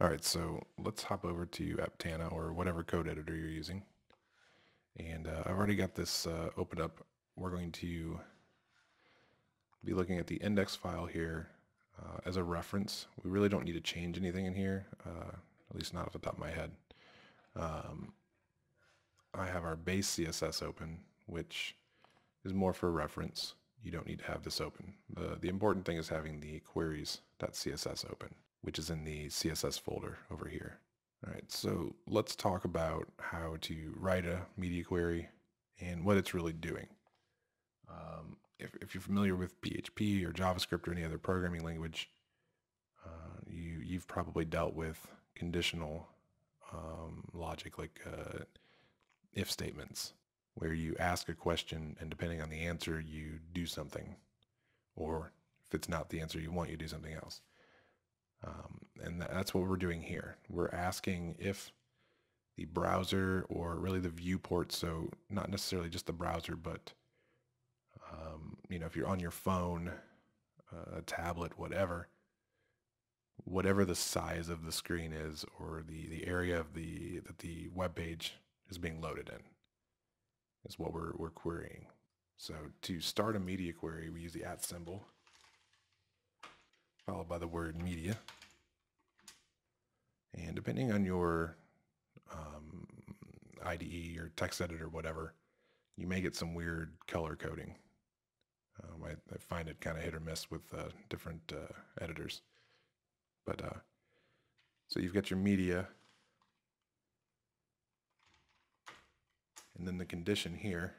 All right, so let's hop over to Aptana or whatever code editor you're using. And I've already got this opened up. We're going to be looking at the index file here as a reference. We really don't need to change anything in here, at least not off the top of my head. I have our base CSS open, which is more for reference. You don't need to have this open. The important thing is having the queries.css open, which is in the CSS folder over here. All right, so let's talk about how to write a media query and what it's really doing. If you're familiar with PHP or JavaScript or any other programming language, you've probably dealt with conditional logic like if statements, where you ask a question and depending on the answer you do something, or if it's not the answer you want, you do something else. And that's what we're doing here. We're asking if the browser, or really the viewport, so not necessarily just the browser, but you know, if you're on your phone, a tablet, whatever the size of the screen is, or the area of that the web page is being loaded in, is what we're querying. So to start a media query, we use the @ symbol, followed by the word media. And depending on your IDE or text editor, whatever, you may get some weird color coding. I find it kind of hit or miss with different editors. But so you've got your media, and then the condition here,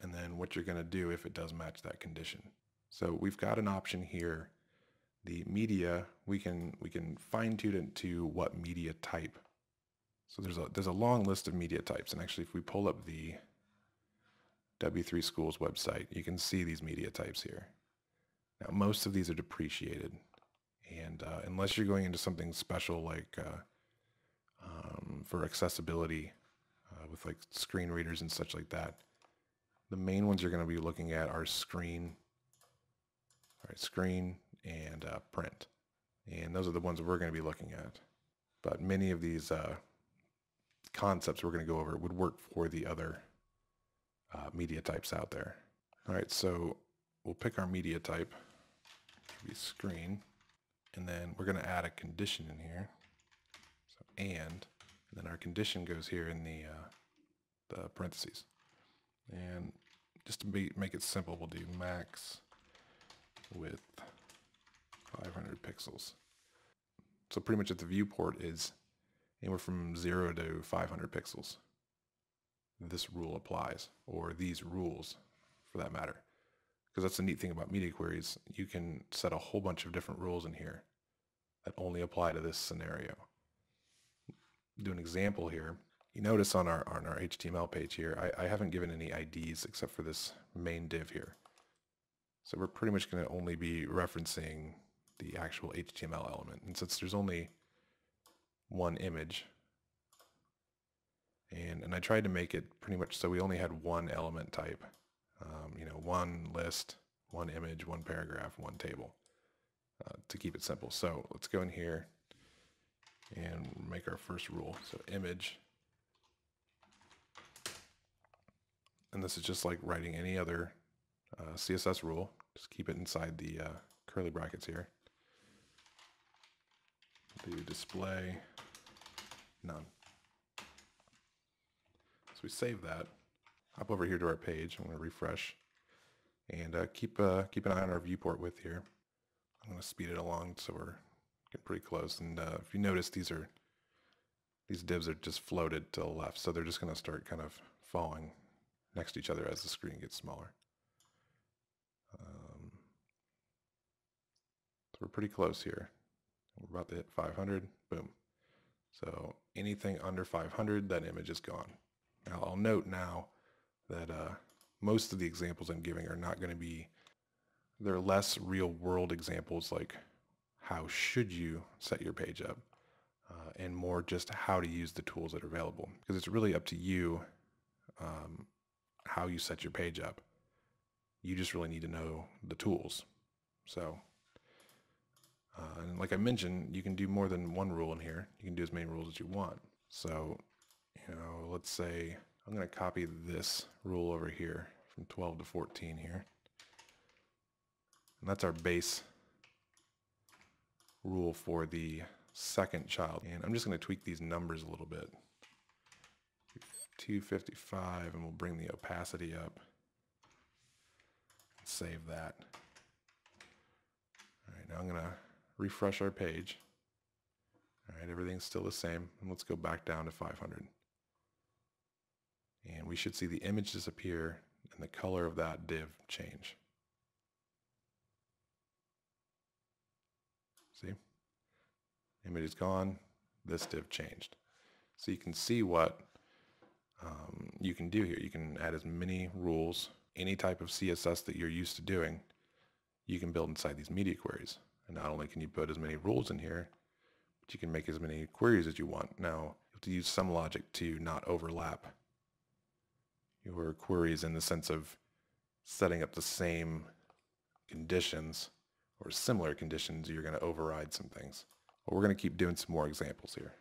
and then what you're going to do if it does match that condition. So we've got an option here. The media, we can fine-tune it to what media type. So there's a long list of media types, and actually if we pull up the W3Schools website, you can see these media types here. Now most of these are depreciated, and unless you're going into something special like for accessibility with like screen readers and such like that, the main ones you're going to be looking at are screen. All right, screen and print. And those are the ones that we're going to be looking at. But many of these concepts we're going to go over would work for the other media types out there. All right, so we'll pick our media type, be screen, and then we're going to add a condition in here. So and then our condition goes here in the parentheses. And just to make it simple, we'll do max with 500 pixels. So pretty much at the viewport is anywhere from 0 to 500 pixels. This rule applies, or these rules for that matter. Because that's the neat thing about media queries. You can set a whole bunch of different rules in here that only apply to this scenario. I'll do an example here. You notice on our HTML page here, I haven't given any IDs except for this main div here. So we're pretty much going to only be referencing the actual HTML element. And since there's only one image, and I tried to make it pretty much so we only had one element type, you know, one list, one image, one paragraph, one table, to keep it simple. So let's go in here and make our first rule. So image, and this is just like writing any other CSS rule. Just keep it inside the curly brackets here. Do display none. So we save that. Hop over here to our page. I'm going to refresh, and keep an eye on our viewport width here. I'm going to speed it along so we're getting pretty close. And if you notice, these divs are just floated to the left, so they're just going to start kind of falling next to each other as the screen gets smaller. So we're pretty close here. We're about to hit 500. Boom. So anything under 500, that image is gone. Now I'll note now that most of the examples I'm giving are not going to be, they're less real world examples like how should you set your page up, and more just how to use the tools that are available, because it's really up to you how you set your page up. You just really need to know the tools. So like I mentioned, you can do more than one rule in here. You can do as many rules as you want. So, you know, let's say I'm going to copy this rule over here from 12 to 14 here. And that's our base rule for the second child. And I'm just going to tweak these numbers a little bit. 255, and we'll bring the opacity up. Save that. All right, now I'm going to refresh our page. All right, everything's still the same. And let's go back down to 500. And we should see the image disappear and the color of that div change. See? Image is gone. This div changed. So you can see what you can do here. You can add as many rules, any type of CSS that you're used to doing, you can build inside these media queries. And not only can you put as many rules in here, but you can make as many queries as you want. Now, you have to use some logic to not overlap your queries in the sense of setting up the same conditions or similar conditions. You're going to override some things. But we're going to keep doing some more examples here.